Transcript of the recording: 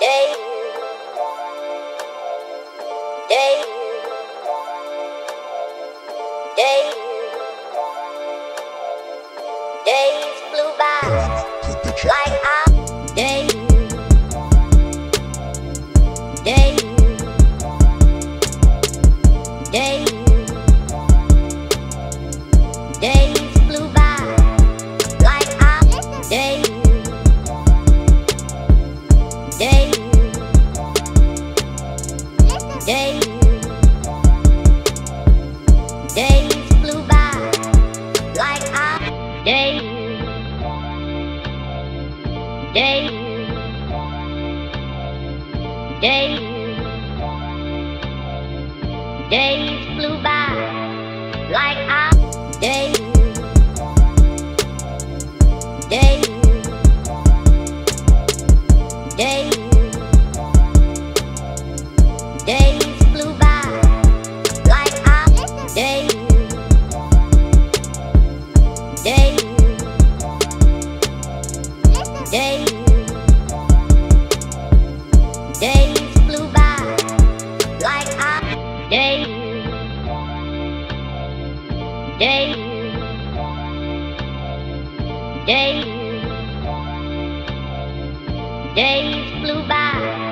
Days flew by like our days flew by like our days flew by like our days flew by like our days flew by like our days flew by like our days flew by.